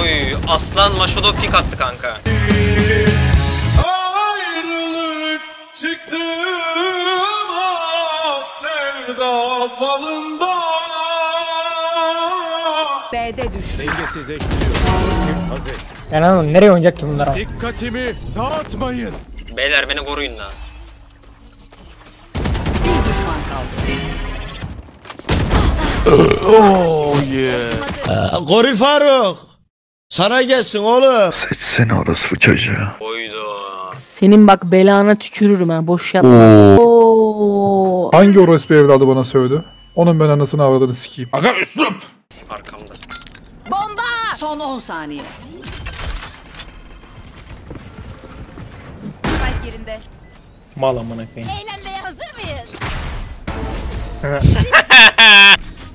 Oy, aslan Maşadov kick attı kanka. Ayrılık çıktı sevda falında. B'de düştü. Dengesizleştiriyor. Hazır. Yani oğlum nereye oynayacak ki bunlar? Dikkatimi dağıtmayın. Beyler beni koruyun da. Oh yeah. Gori Faruk. Sana gelsin oğlum. Seçsene orospu çocuğu. Oydu. Senin bak belana tükürürüm ha, boş yapma. Oo. Hangi orospu evladı bana sövdü? Onun ben anasını avradını sikeyim. Aga üslup. Arkamda. Bomba. Son 10 saniye. Spike yerinde. Mal amına koyayım. Eğlenmeye hazır mıyız?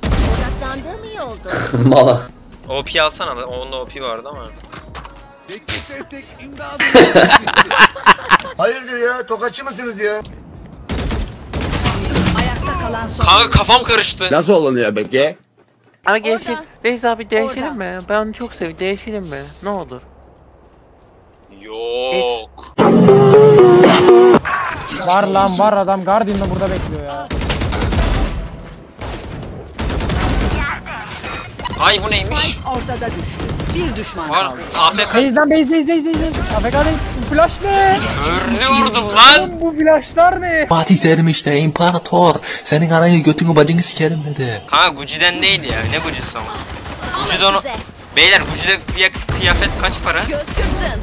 Odaklandığı mı iyi oldu? Mala. OP alsana da, onda OP vardı ama. Hayırdır ya, tokatçı mısınız ya? Ayakta kalan son. Kanka kafam karıştı. Nasıl olunuyor peki? Abi değişir. Reis abi değişelim mi? Ben onu çok seviyorum. Değişelim mi? Ne olur? Yok. Var lan var, adam Guardian'da burada bekliyor ya. Ay bu neymiş? Ortada düştü. Bir düşman var. AFK. Beyzden. AFK'dayız. Flash ne? Örlü vurdum lan. Bu flashlar ne? Fatih Terim işte imparator. Senin ananı götünü bacını sikerim dedi. Ha Gucci'den değil ya. Ne Gucci'si ama? Gucci'de onu... Beyler Gucci'de kıyafet kaç para? Gözkürdün.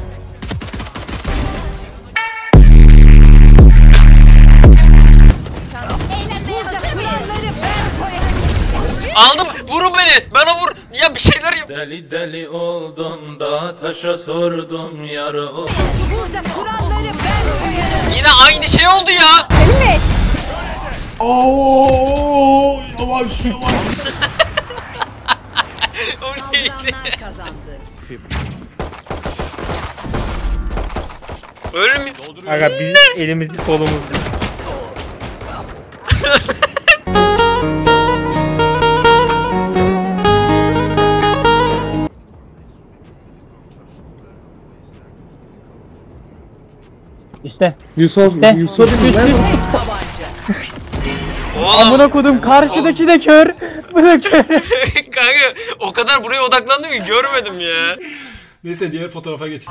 Aldım, vurun beni, bana vur ya, bir şeyler yap. Deli deli oldum da taşa sordum yarı. Yine aynı şey oldu ya. Evet. Oo yavaş. O neydi? Ölmüyor. Aga biz elimizi kolumuzu. İşte. Yusuf. Amına kodum, karşıdaki de kör. Bu da kör. Kanka o kadar buraya odaklandım ki görmedim ya. Neyse diğer fotoğrafa geç.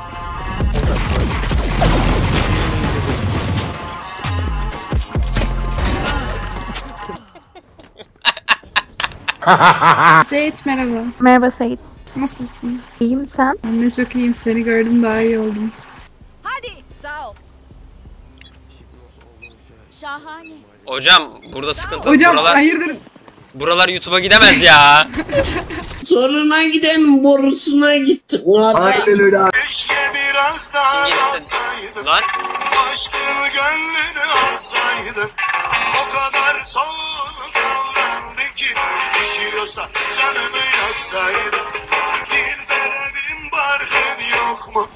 Seyit merhaba. Merhaba Seyit. Nasılsın? İyiyim sen? Ben de çok iyiyim, seni gördüm daha iyi oldum. Hadi sağ ol. Şahane. Hocam burada sıkıntı. Hocam buralar, hayırdır? Buralar YouTube'a gidemez ya. Sonuna giden borusuna gittik. Aynen öyle abi. Keşke biraz daha alsaydım. Lan. Aşkını gönlünü alsaydım. O kadar soğuk davrandı ki. Düşüyorsa canımı yaksaydım. Bir denedim barkın yok mu?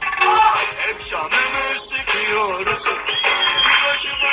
Hep canımı sıkıyorsun. Bir başıma.